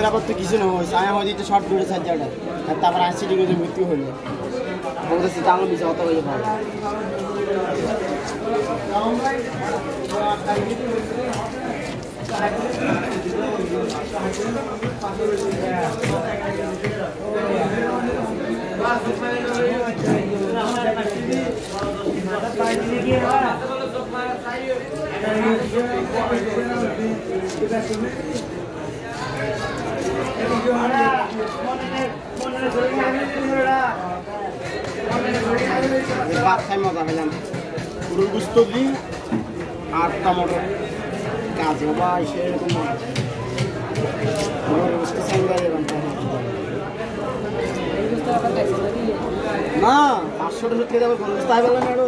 নিরাপদ তো কিছু না হয়েছে, আমি হয়তো এটা শর্ট দূরে সার্জারটা আর তারপর আশি ডিগ্রিতে মৃত্যু হইল বলতেছে তাহলে বিষয় অত হয়ে পাবে। মজা পেলাম পুরো গুস্ত দিন আর টমেটোর কাজ বাবা সেরকম না 500 সত্যি যাবে তাই বললাম আরো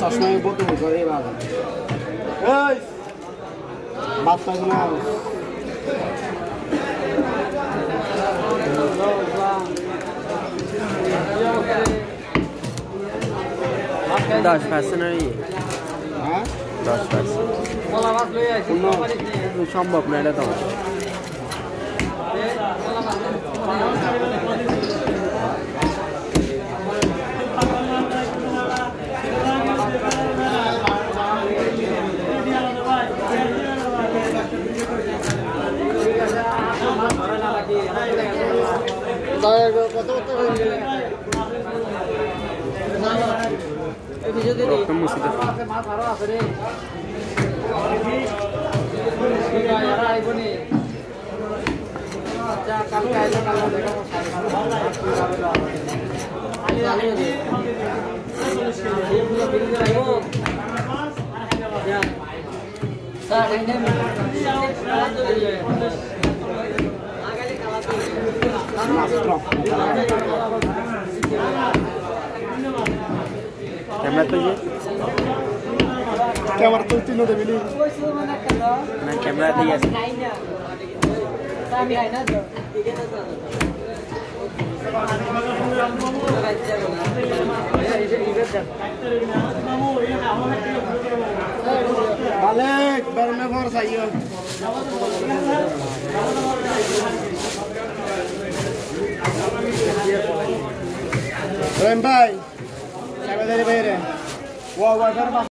চশমায় বত করে বাবা বাদ পাবো না দাস ফ্যাশনারি হ্যাঁ দাস ফ্যাশন বলা বাস লই আইছি কোম্পানি সম্ভব না এটা তো ক্যামেরা তো তিন মিলি ক্যামেরা দিয়ে ভাই বাইরে ও